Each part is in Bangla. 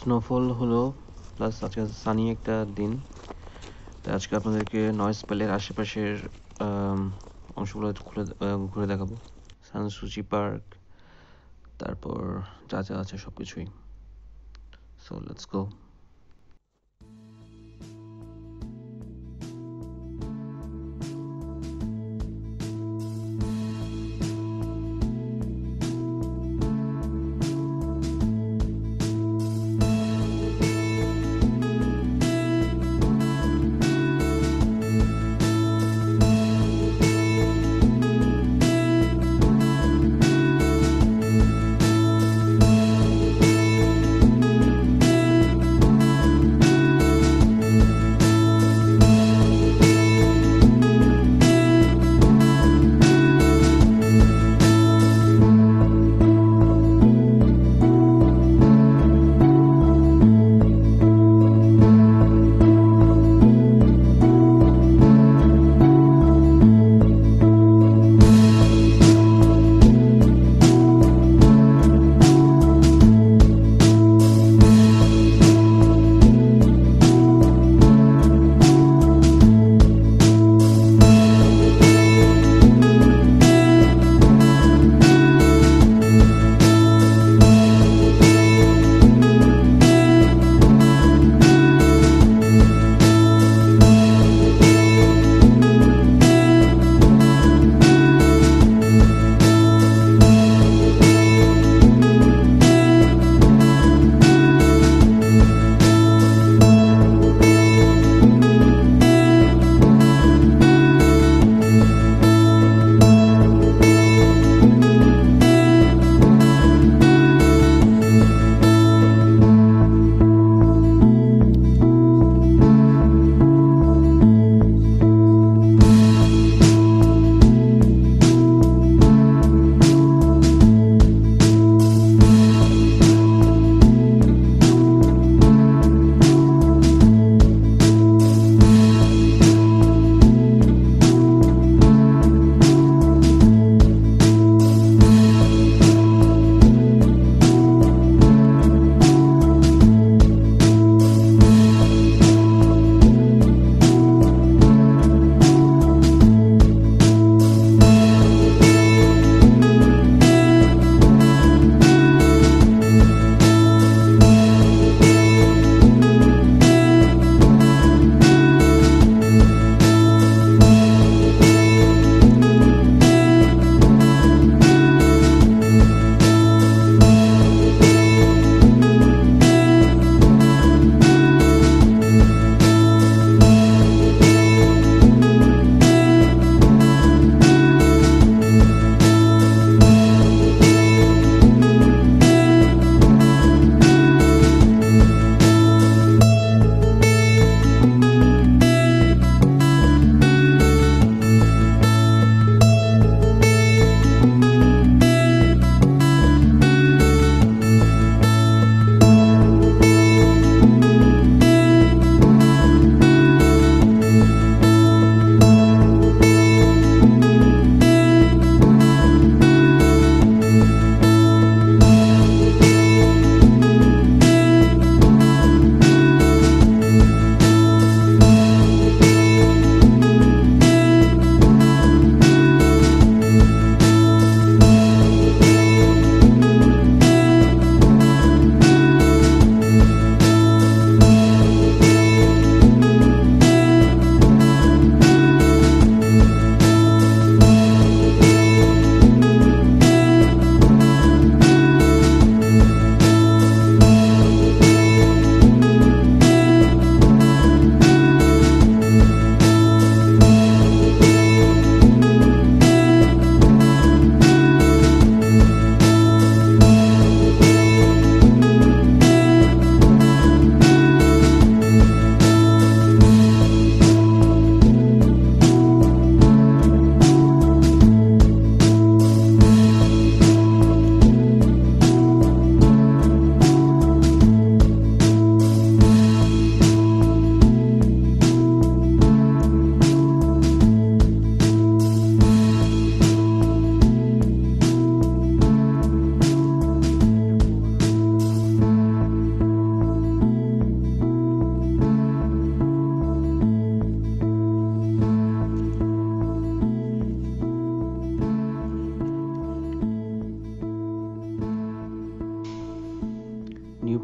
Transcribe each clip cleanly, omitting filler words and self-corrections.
স্নোফল হলো প্লাস আজকে সানি একটা দিন তাই আজকে আপনাদেরকে নয়েস প্যালের আশেপাশের অংশগুলো ঘুরে দেখাবো সানসুচি পার্ক তারপর যা যা আছে সবকিছুই সো লেটস গো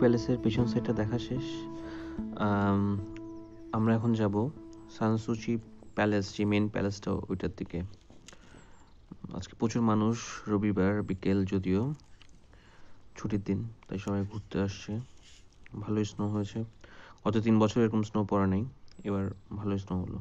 প্যালেসের পিছন সাইডটা দেখা শেষ। আমরা এখন যাব সানসুচি প্যালেস, যে মেন প্যালেসটা, ওইটার দিকে। আজকে প্রচুর মানুষ, রবিবার বিকেল, যদিও ছুটির দিন, তাই সবাই ঘুরতে আসছে। ভালো স্নো হয়েছে, গত 3 বছর এরকম স্নো পড়া নেই, এবার ভালো স্নো হলো।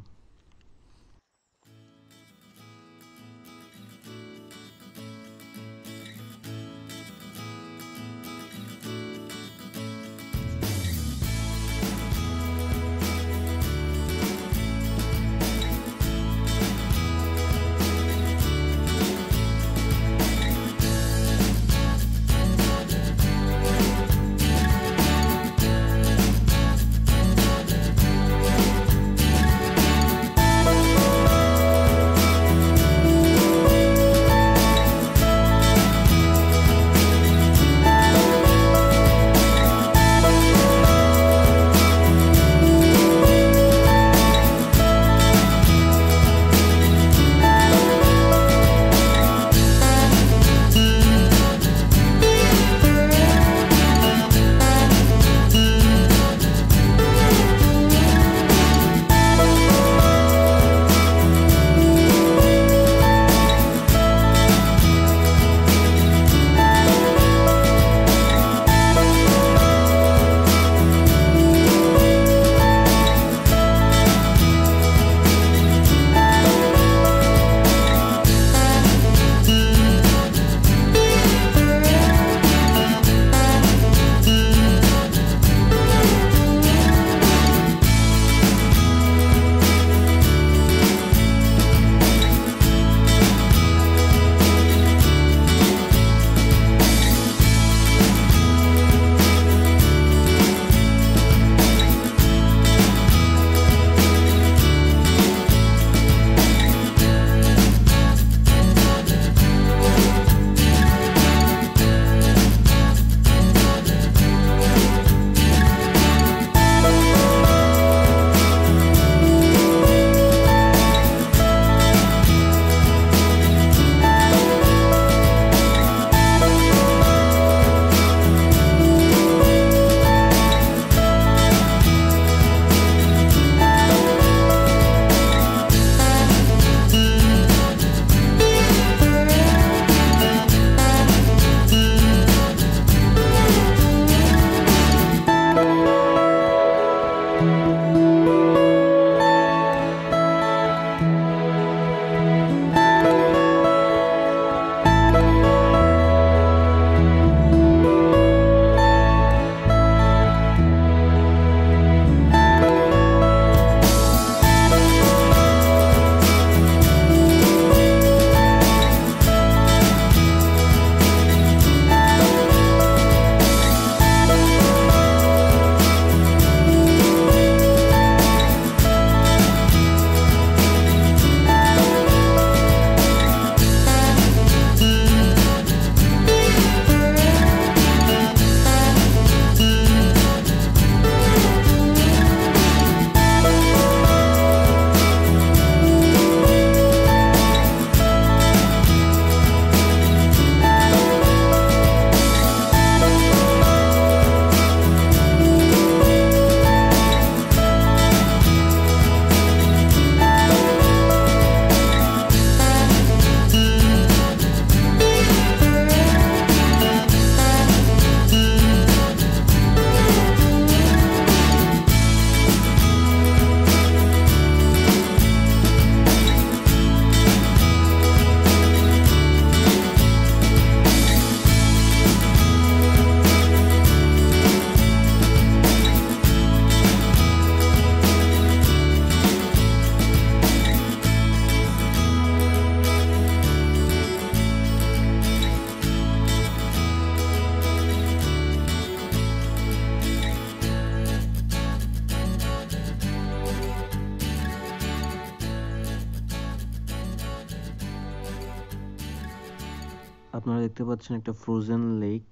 আপনারা দেখতে পাচ্ছেন একটা ফ্রোজেন লেক,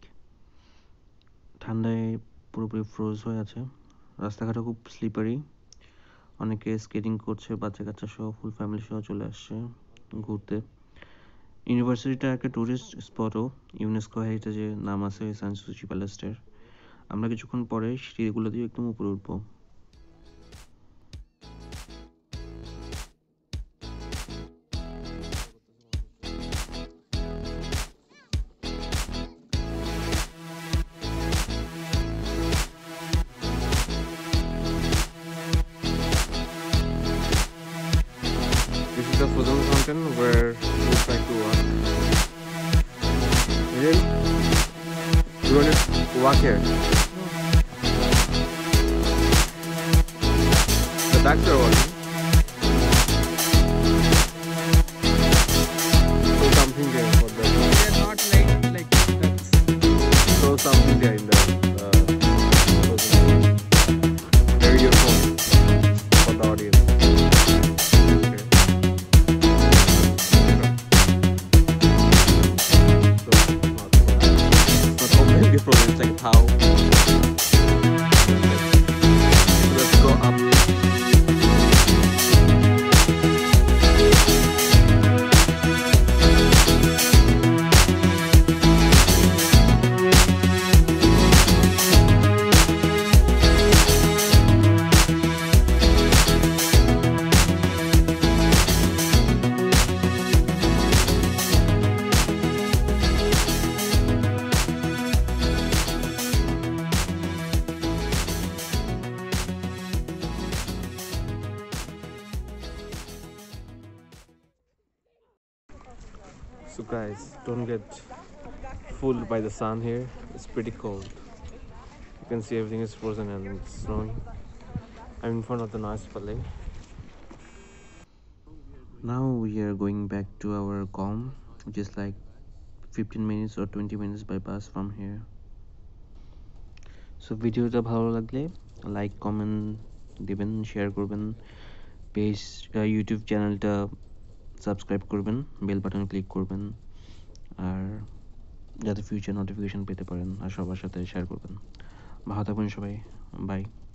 ঠান্ডায় পুরোপুরি ফ্রোজ হয়ে আছে। রাস্তাঘাটও খুব স্লিপারি, অনেকে স্কেটিং করছে, বাচ্চা কাচ্চা সহ ফুল ফ্যামিলি সহ চলে আসছে ঘুরতে। ইউনিভার্সিটিটা একটা ট্যুরিস্ট স্পটও, ইউনেস্কো হেরিটেজে নাম আছে সানসুচি প্যালেসটার। আমরা কিছুক্ষণ পরে সিঁড়িগুলো দিয়ে একদম উপরে উঠবো। This is the frozen fountain where we try to walk. You want to walk here? No. The ducks are walking. So something there for them. They are not like ducks. So something there in the frozen. There you go. For the audience. It's like how let's go up. So guys, don't get fooled by the sun here. It's pretty cold. You can see everything is frozen and it's snowing. I'm in front of the nice palais. Now we are going back to our home, which is like 15 minutes or 20 minutes by bus from here. So video ta bhalo lagle like, comment, deben, share korben, page YouTube channel ta subscribe করবেন, বেল বাটন ক্লিক করবেন আর যাতে ফিউচার নোটিফিকেশন পেতে পারেন আর সবার সাথে শেয়ার করবেন। ভালো থাকুন সবাই, বাই।